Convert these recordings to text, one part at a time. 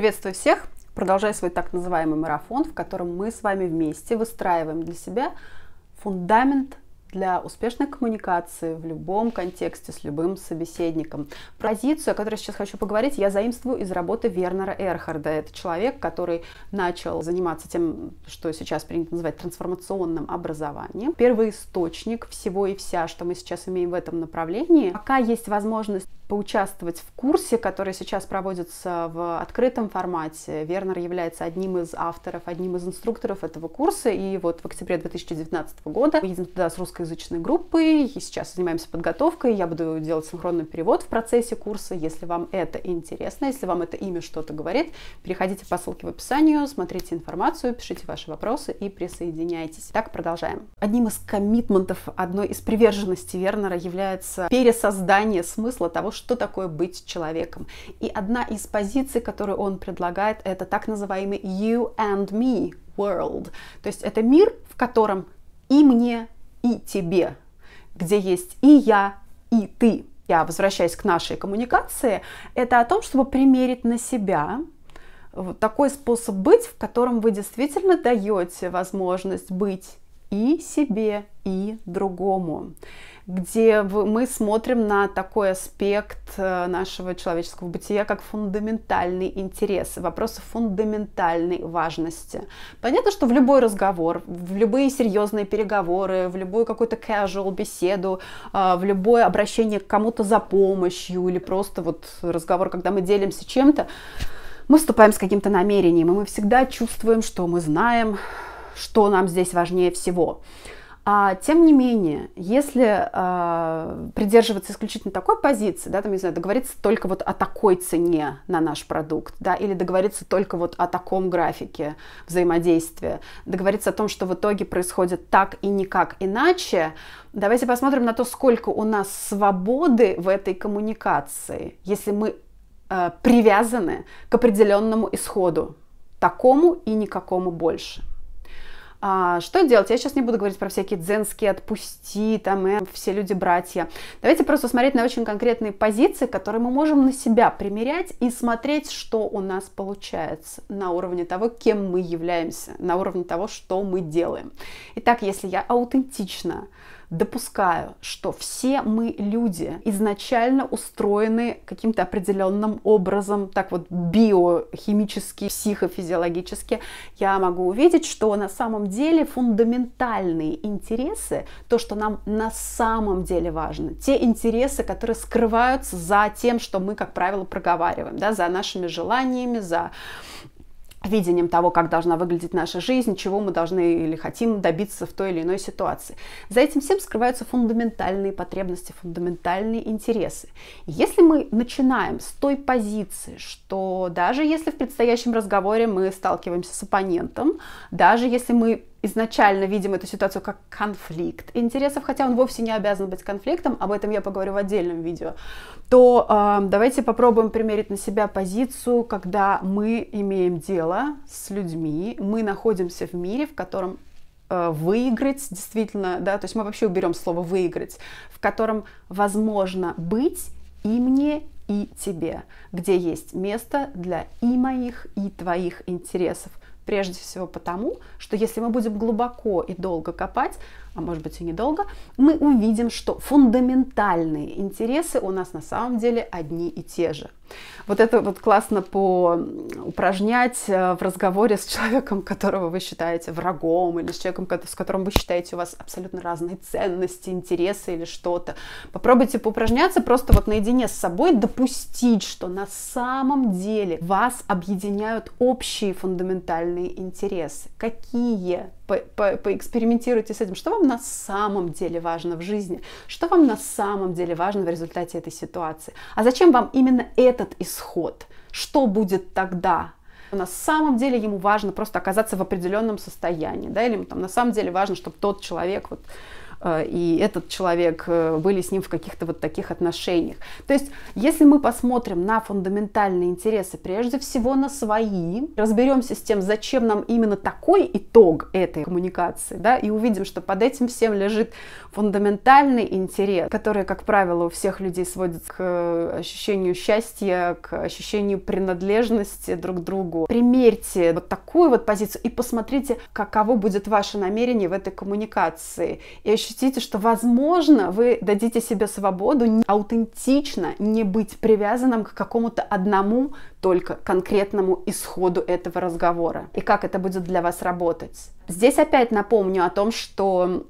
Приветствую всех! Продолжаю свой так называемый марафон, в котором мы с вами вместе выстраиваем для себя фундамент для успешной коммуникации в любом контексте, с любым собеседником. Позицию, о которой сейчас хочу поговорить, я заимствую из работы Вернера Эрхарда. Это человек, который начал заниматься тем, что сейчас принято называть трансформационным образованием. Первый источник всего и вся, что мы сейчас имеем в этом направлении. Пока есть возможность поучаствовать в курсе, который сейчас проводится в открытом формате. Вернер является одним из авторов, одним из инструкторов этого курса. И вот в октябре 2019 года мы едем туда с русскоязычной группой. И сейчас занимаемся подготовкой. Я буду делать синхронный перевод в процессе курса. Если вам это интересно, если вам это имя что-то говорит, переходите по ссылке в описании, смотрите информацию, пишите ваши вопросы и присоединяйтесь. Итак, продолжаем. Одним из коммитментов, одной из приверженностей Вернера является пересоздание смысла того, что такое быть человеком. И одна из позиций, которую он предлагает, это так называемый «You and me world». То есть это мир, в котором и мне, и тебе, где есть и я, и ты. Я возвращаюсь к нашей коммуникации. Это о том, чтобы примерить на себя вот такой способ быть, в котором вы действительно даете возможность быть и себе, и другому, где мы смотрим на такой аспект нашего человеческого бытия, как фундаментальный интерес, вопросы фундаментальной важности. Понятно, что в любой разговор, в любые серьезные переговоры, в любую какую-то casual беседу, в любое обращение к кому-то за помощью или просто вот разговор, когда мы делимся чем-то, мы вступаем с каким-то намерением, и мы всегда чувствуем, что мы знаем, что нам здесь важнее всего. А тем не менее, если придерживаться исключительно такой позиции, да, там, не знаю, договориться только вот о такой цене на наш продукт, да, или договориться только вот о таком графике взаимодействия, договориться о том, что в итоге происходит так и никак иначе, давайте посмотрим на то, сколько у нас свободы в этой коммуникации, если мы привязаны к определенному исходу, такому и никакому больше. Что делать? Я сейчас не буду говорить про всякие дзенские «отпусти», там, «все люди братья». Давайте просто смотреть на очень конкретные позиции, которые мы можем на себя примерять и смотреть, что у нас получается на уровне того, кем мы являемся, на уровне того, что мы делаем. Итак, если я аутентично допускаю, что все мы люди изначально устроены каким-то определенным образом, так вот биохимически, психофизиологически, я могу увидеть, что на самом деле фундаментальные интересы, то, что нам на самом деле важно, те интересы, которые скрываются за тем, что мы, как правило, проговариваем, да, за нашими желаниями, за видением того, как должна выглядеть наша жизнь, чего мы должны или хотим добиться в той или иной ситуации. За этим всем скрываются фундаментальные потребности, фундаментальные интересы. И если мы начинаем с той позиции, что даже если в предстоящем разговоре мы сталкиваемся с оппонентом, даже если мы изначально видим эту ситуацию как конфликт интересов, хотя он вовсе не обязан быть конфликтом, об этом я поговорю в отдельном видео, то давайте попробуем примерить на себя позицию, когда мы имеем дело с людьми, мы находимся в мире, в котором выиграть действительно, да, то есть мы вообще уберем слово «выиграть», в котором возможно быть и мне, и тебе, где есть место для и моих, и твоих интересов. Прежде всего потому, что если мы будем глубоко и долго копать, а может быть и недолго, мы увидим, что фундаментальные интересы у нас на самом деле одни и те же. Вот это вот классно поупражнять в разговоре с человеком, которого вы считаете врагом, или с человеком, с которым вы считаете, у вас абсолютно разные ценности, интересы или что-то. Попробуйте поупражняться просто вот наедине с собой, допустить, что на самом деле вас объединяют общие фундаментальные интересы. Какие? Поэкспериментируйте с этим. Что вам на самом деле важно в жизни? Что вам на самом деле важно в результате этой ситуации? А зачем вам именно этот исход? Что будет тогда? На самом деле ему важно просто оказаться в определенном состоянии, да, или ему там на самом деле важно, чтобы тот человек вот и этот человек были с ним в каких-то вот таких отношениях. То есть, если мы посмотрим на фундаментальные интересы, прежде всего на свои, разберемся с тем, зачем нам именно такой итог этой коммуникации, да, и увидим, что под этим всем лежит фундаментальный интерес, который, как правило, у всех людей сводится к ощущению счастья, к ощущению принадлежности друг к другу. Примерьте вот такую вот позицию и посмотрите, каково будет ваше намерение в этой коммуникации. И ощутите, что, возможно, вы дадите себе свободу аутентично не быть привязанным к какому-то одному только конкретному исходу этого разговора. И как это будет для вас работать. Здесь опять напомню о том, что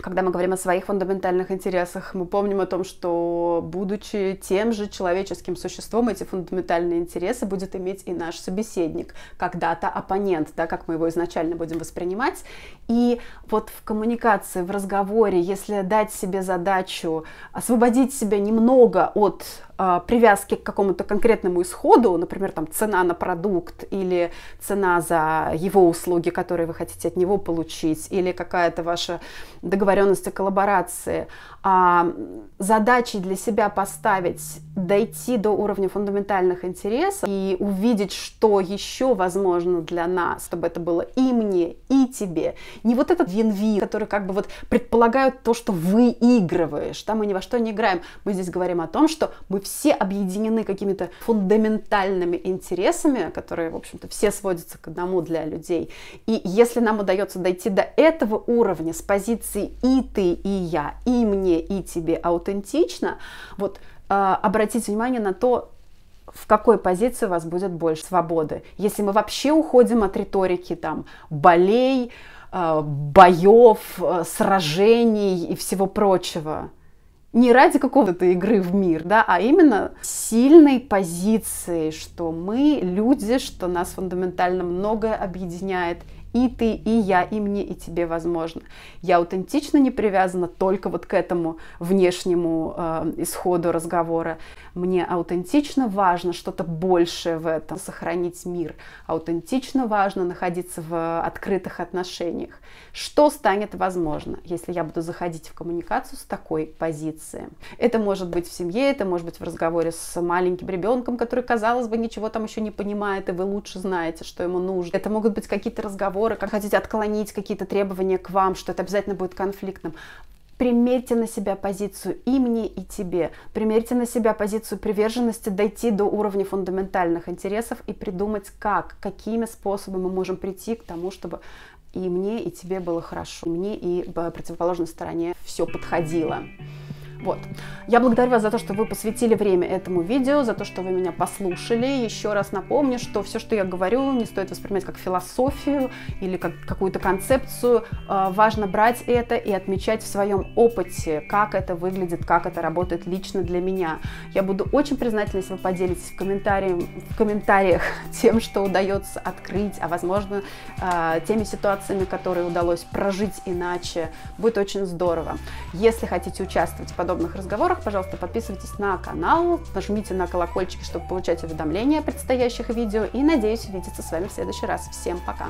когда мы говорим о своих фундаментальных интересах, мы помним о том, что, будучи тем же человеческим существом, эти фундаментальные интересы будет иметь и наш собеседник, когда-то оппонент, да, как мы его изначально будем воспринимать. И вот в коммуникации, в разговоре, если дать себе задачу освободить себя немного от привязки к какому-то конкретному исходу, например, там цена на продукт или цена за его услуги, которые вы хотите от него получить, или какая-то ваша договоренность, договоренности, коллаборации, задачей для себя поставить, дойти до уровня фундаментальных интересов и увидеть, что еще возможно для нас, чтобы это было и мне, и тебе. Не вот этот win-win, который как бы вот предполагают то, что выигрываешь, да, мы ни во что не играем. Мы здесь говорим о том, что мы все объединены какими-то фундаментальными интересами, которые, в общем-то, все сводятся к одному для людей. И если нам удается дойти до этого уровня с позиции и ты, и я, и мне, и тебе аутентично, вот обратите внимание на то, в какой позиции у вас будет больше свободы. Если мы вообще уходим от риторики там болей, боев, сражений и всего прочего, не ради какого-то игры в мир, да, а именно сильной позиции, что мы люди, что нас фундаментально многое объединяет. И ты, и я, и мне, и тебе возможно. Я аутентично не привязана только вот к этому внешнему исходу разговора. Мне аутентично важно что-то большее в этом, сохранить мир. Аутентично важно находиться в открытых отношениях. Что станет возможно, если я буду заходить в коммуникацию с такой позиции? Это может быть в семье, это может быть в разговоре с маленьким ребенком, который, казалось бы, ничего там еще не понимает, и вы лучше знаете, что ему нужно. Это могут быть какие-то разговоры, как хотите отклонить какие-то требования к вам, что это обязательно будет конфликтным. Примерьте на себя позицию и мне, и тебе. Примерьте на себя позицию приверженности, дойти до уровня фундаментальных интересов и придумать, как, какими способами мы можем прийти к тому, чтобы и мне, и тебе было хорошо, и мне, и противоположной стороне все подходило. Вот. Я благодарю вас за то, что вы посвятили время этому видео, за то, что вы меня послушали. Еще раз напомню, что все, что я говорю, не стоит воспринимать как философию или как какую-то концепцию. Важно брать это и отмечать в своем опыте, как это выглядит, как это работает лично для меня. Я буду очень признательна, если вы поделитесь в комментариях тем, что удается открыть, а возможно, теми ситуациями, которые удалось прожить иначе. Будет очень здорово. Если хотите участвовать в подобных разговорах, пожалуйста, подписывайтесь на канал, нажмите на колокольчик, чтобы получать уведомления о предстоящих видео, и надеюсь увидеться с вами в следующий раз. Всем пока!